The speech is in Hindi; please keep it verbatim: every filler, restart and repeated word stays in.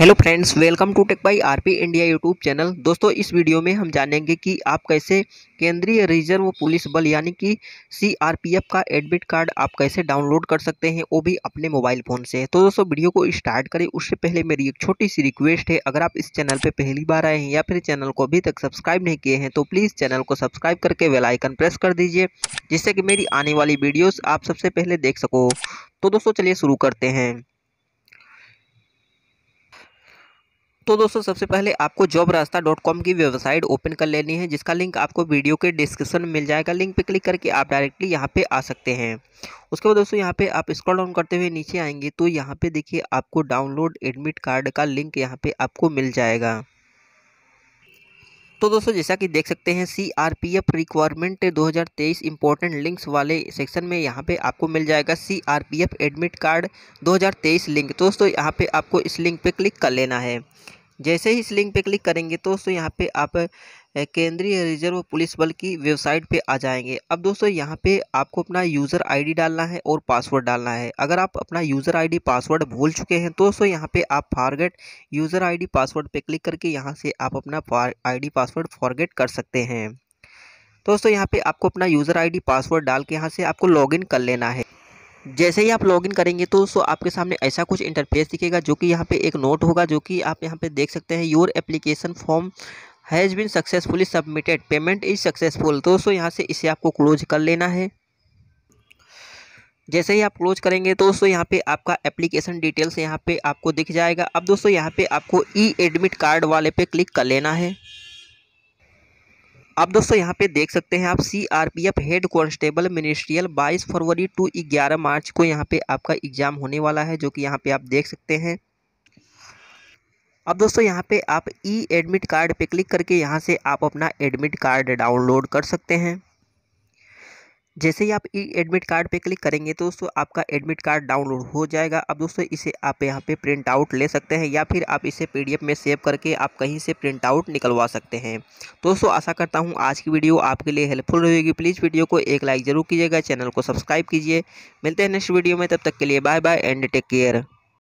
Hello friends, welcome to tech by RP India YouTube channel. दोस्तों, इस वीडियो में हम जानेंगे कि आप कैसे केंद्रीय रिजर्व पुलिस बल यानी कि सी आर पी एफ का एडमिट कार्ड आप कैसे डाउनलोड कर सकते हैं, वो भी अपने मोबाइल फ़ोन से। तो दोस्तों, वीडियो को स्टार्ट करें उससे पहले मेरी एक छोटी सी रिक्वेस्ट है। अगर आप इस चैनल पर पहली बार आए हैं या फिर चैनल को अभी तक सब्सक्राइब नहीं किए हैं तो प्लीज़ चैनल को सब्सक्राइब करके बेल आइकन प्रेस कर दीजिए, जिससे कि मेरी आने वाली वीडियोज़ आप सबसे पहले देख सको। तो दोस्तों, चलिए शुरू करते हैं। तो दोस्तों, सबसे पहले आपको जॉब रास्ता डॉट कॉम की वेबसाइट ओपन कर लेनी है, जिसका लिंक आपको वीडियो के डिस्क्रिप्शन में मिल जाएगा। लिंक पे क्लिक करके आप डायरेक्टली यहाँ पे आ सकते हैं। उसके बाद दोस्तों, यहाँ पे आप स्क्रॉल डाउन करते हुए नीचे आएंगे तो यहाँ पे देखिए आपको डाउनलोड एडमिट कार्ड का लिंक यहाँ पे आपको मिल जाएगा। तो दोस्तों, जैसा कि देख सकते हैं C R P F requirement दो हज़ार तेईस इंपॉर्टेंट लिंक्स वाले सेक्शन में यहाँ पे आपको मिल जाएगा C R P F admit card दो हज़ार तेईस लिंक। तो दोस्तों, यहाँ पे आपको इस लिंक पे क्लिक कर लेना है। जैसे ही इस लिंक पे क्लिक करेंगे तो दोस्तों यहाँ पे आप केंद्रीय रिजर्व पुलिस बल की वेबसाइट पे आ जाएंगे। अब दोस्तों, यहाँ पे आपको अपना यूज़र आईडी डालना है और पासवर्ड डालना है। अगर आप अपना यूज़र आईडी पासवर्ड भूल चुके हैं तो दोस्तों यहाँ पे आप फॉरगेट यूज़र आईडी पासवर्ड पे क्लिक करके यहाँ से आप अपना आईडी पासवर्ड फॉरगेट कर सकते हैं। तो दोस्तों, यहाँ पर आपको अपना यूज़र आईडी पासवर्ड डाल के यहाँ से आपको लॉगिन कर लेना है। जैसे ही आप लॉगिन करेंगे तो दोस्तों आपके सामने ऐसा कुछ इंटरफेस दिखेगा, जो कि यहाँ पे एक नोट होगा, जो कि आप यहाँ पे देख सकते हैं your application form has been successfully submitted, payment is successful. तो दोस्तों, यहाँ से इसे आपको क्लोज कर लेना है। जैसे ही आप क्लोज करेंगे तो दोस्तों यहाँ पे आपका एप्लीकेशन डिटेल्स यहाँ पे आपको दिख जाएगा। अब दोस्तों, यहाँ पे आपको ई एडमिट कार्ड वाले पे क्लिक कर लेना है। अब दोस्तों, यहाँ पे देख सकते हैं आप C R P F head constable ministerial बाईस फरवरी टू ग्यारह मार्च को यहाँ पे आपका एग्ज़ाम होने वाला है, जो कि यहाँ पे आप देख सकते हैं। अब दोस्तों, यहाँ पे आप ई एडमिट कार्ड पे क्लिक करके यहाँ से आप अपना एडमिट कार्ड डाउनलोड कर सकते हैं। जैसे ही आप ई एडमिट कार्ड पे क्लिक करेंगे तो दोस्तों आपका एडमिट कार्ड डाउनलोड हो जाएगा। अब दोस्तों, इसे आप यहाँ पे प्रिंट आउट ले सकते हैं या फिर आप इसे पी डी एफ में सेव करके आप कहीं से प्रिंट आउट निकलवा सकते हैं। दोस्तों, आशा करता हूँ आज की वीडियो आपके लिए हेल्पफुल रहेगी। प्लीज़ वीडियो को एक लाइक ज़रूर कीजिएगा, चैनल को सब्सक्राइब कीजिए। मिलते हैं नेक्स्ट वीडियो में, तब तक के लिए bye bye and take care.